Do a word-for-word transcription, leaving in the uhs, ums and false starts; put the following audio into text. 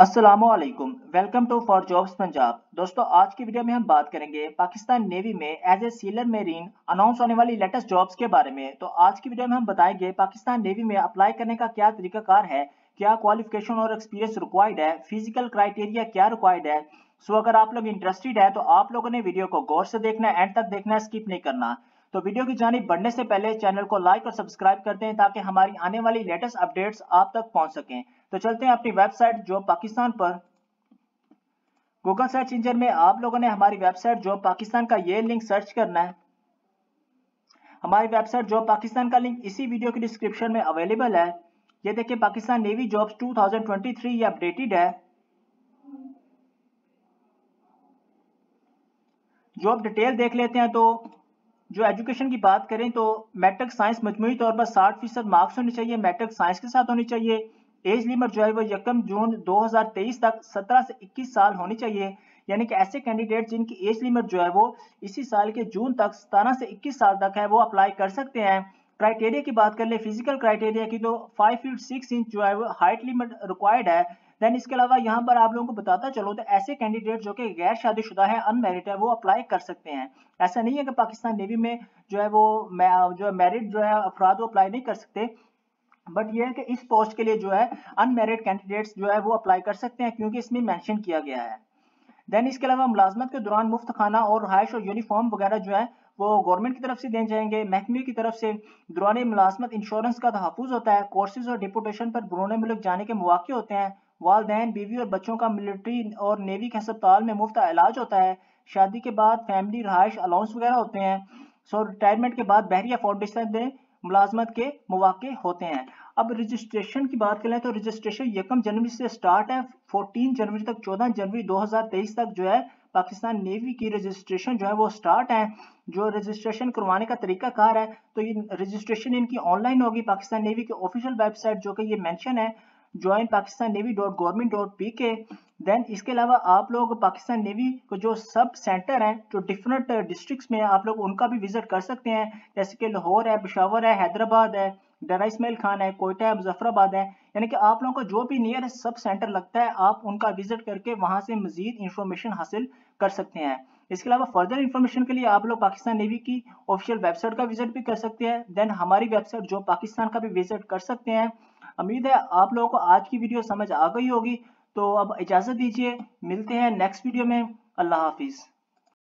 अस्सलामुअलैकुम, welcome to for jobs Punjab. दोस्तों, आज की वीडियो में हम बात करेंगे पाकिस्तान नेवी में as a sailor marine announce होने वाली लेटेस्ट जॉब्स के बारे में। तो आज की वीडियो में हम बताएंगे पाकिस्तान नेवी में अप्लाई करने का क्या तरीकाकार है, क्या क्वालिफिकेशन और एक्सपीरियंस रिक्वायर्ड है, फिजिकल क्राइटेरिया क्या रिक्वायर्ड है। सो अगर आप लोग इंटरेस्टेड है तो आप लोगों ने वीडियो को गौर से देखना, एंड तक देखना, स्किप नहीं करना। तो वीडियो की जानिब बढ़ने से पहले चैनल को लाइक और सब्सक्राइब करते हैं ताकि हमारी आने वाली लेटेस्ट अपडेट्स आप तक पहुंच सकें। तो चलते हैं अपनी वेबसाइट जॉब पाकिस्तान पर। गूगल सर्च इंजन में आप लोगों ने हमारी वेबसाइट जॉब पाकिस्तान का ये लिंक सर्च करना है। हमारी वेबसाइट जॉब पाकिस्तान का लिंक इसी वीडियो के डिस्क्रिप्शन में अवेलेबल है। ये देखिए, Pakistan navy jobs two thousand twenty three ये अपडेटेड है। जॉब डिटेल देख लेते हैं। तो जो एजुकेशन की बात करें तो मैट्रिक साइंस मजमूई तौर पर साठ फीसद मार्क्स होने चाहिए, मैट्रिक साइंस के साथ होनी चाहिए। एज लिमिट जो है वो यकम जून दो हज़ार तेईस तक सत्रह से इक्कीस साल होनी चाहिए, यानी कि ऐसे कैंडिडेट जिनकी एज लिमिट जो है वो इसी साल के जून तक सत्रह से इक्कीस साल तक है, वो अप्लाई कर सकते हैं। क्राइटेरिया की बात कर ले, फिजिकल क्राइटेरिया की, तो फाइव फीट सिक्स इंच जो है वो हाइट लिमिट रिक्वायर्ड है। देन इसके अलावा यहाँ पर आप लोगों को बताता चलो तो ऐसे कैंडिडेट जो कि गैर शादीशुदा है, अनमेरिड है, वो अप्लाई कर सकते हैं। ऐसा नहीं है कि पाकिस्तान नेवी में जो है वो जो मैरिड जो है अफराद वो अप्लाई नहीं कर सकते, बट ये है कि इस पोस्ट के लिए जो है अनमेरिड कैंडिडेट्स जो है वो अप्लाई कर सकते हैं क्योंकि इसमें मेंशन किया गया है। देन इसके अलावा मुलाजमत के दौरान मुफ्त खाना और रहायश और यूनिफॉर्म वगैरह जो है वो गवर्नमेंट की तरफ से दिए जाएंगे, महकमे की तरफ से। दौरान मुलाजमत इंश्योरेंस का तहफ़्फ़ुज़ होता है, कोर्सेज और डिपोटेशन पर बैरून मुल्क जाने के मौके होते हैं। वालदैन, बीवी और बच्चों का मिलिट्री और नेवी के अस्पताल में मुफ्त इलाज होता है। शादी के बाद फैमिली रहायश अलाउंस वगैरह होते हैं। सो रिटायरमेंट के बाद बहरिया फाउंडेशन में मुलाजमत के मौके होते हैं। अब रजिस्ट्रेशन की बात करें तो रजिस्ट्रेशन यकम जनवरी से स्टार्ट है, चौदह जनवरी तक, चौदह जनवरी दो हज़ार तेईस तक जो है पाकिस्तान नेवी की रजिस्ट्रेशन जो है वो स्टार्ट है। जो रजिस्ट्रेशन करवाने का तरीका कार है तो ये रजिस्ट्रेशन इनकी ऑनलाइन होगी। पाकिस्तान नेवी की ऑफिशियल वेबसाइट जो कि ये मेंशन है join Pakistan navy dot government dot P K. Then इसके अलावा आप लोग पाकिस्तान नेवी को जो सब सेंटर हैं जो डिफरेंट डिस्ट्रिक्ट्स में आप लोग उनका भी विजिट कर सकते हैं, जैसे कि लाहौर है, पेशावर है, हैदराबाद है, डेरा इस्माइल खान है, कोयटा है, मुजफ्फराबाद है। यानी कि आप लोगों को जो भी नियर सब सेंटर लगता है आप उनका विजिट करके वहाँ से मजीद इंफॉर्मेशन हासिल कर सकते हैं। इसके अलावा फर्दर इन्फॉर्मेशन के लिए आप लोग पाकिस्तान नेवी की ऑफिशियल वेबसाइट का विजिट भी कर सकते हैं। देन हमारी वेबसाइट जो पाकिस्तान का भी विजिट कर सकते हैं। उम्मीद है आप लोगों को आज की वीडियो समझ आ गई होगी। तो अब इजाज़त दीजिए, मिलते हैं नेक्स्ट वीडियो में। अल्लाह हाफिज़।